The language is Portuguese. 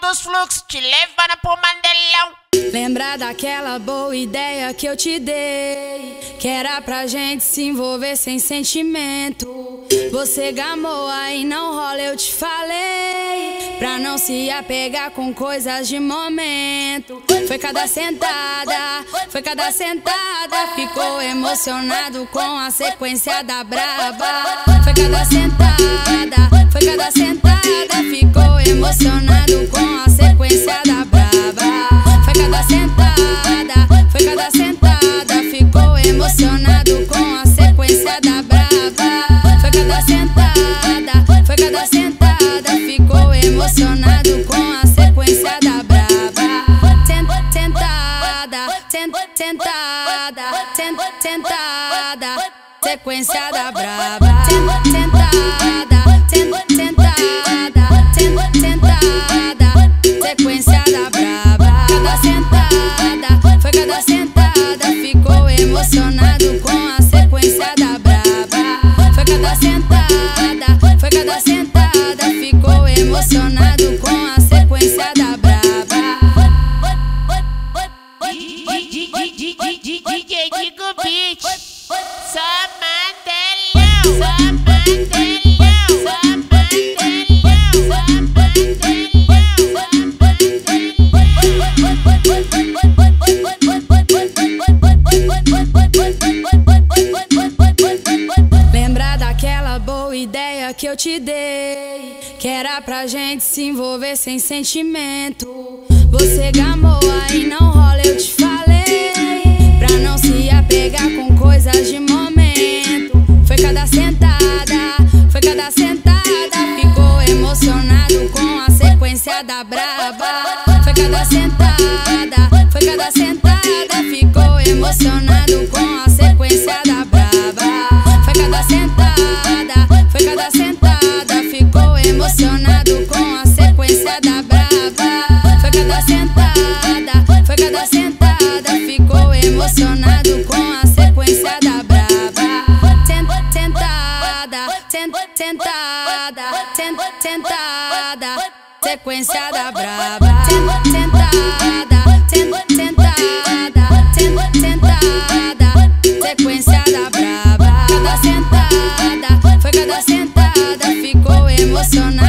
dos fluxos te levando pro Mandelão. Lembra daquela boa ideia que eu te dei, que era pra gente se envolver sem sentimento. Você gamoa e não rola, eu te falei, pra não se apegar com coisas de momento. Foi cada sentada, ficou emocionado com a sequência da braba. Foi cada sentada, ficou emocionado com a sequência da braba. Foi cada sentada, ficou emocionado com a sequência da braba. Foi cada sentada, ficou emocionado com a sequência da braba. Sentada, sequência da braba. Sentada, sequência da braba. Foi cada sentada, ficou emocionado com a sequência da braba. Foi cada sentada, ficou emocionado com a sequência da braba. DJ Digo Beat, só Mandelão, só Mandelão. Lembra daquela boa ideia que eu te dei, que era pra gente se envolver sem sentimento. Você gamoa e não rola, eu te falei, pra não se apegar com coisas de momento. Foi cada sentada, ficou emocionado com a sequência da braba. Foi cada sentada, ficou emocionado com a sequência da braba. Foi cada sentada, ficou emocionado com a sequência da braba. Foi cada sentada, ficou emocionado com a sequência da braba. Sentada. Sequência da braba. Sentada, sequência da braba. Foi cada sentada, ficou emocionado.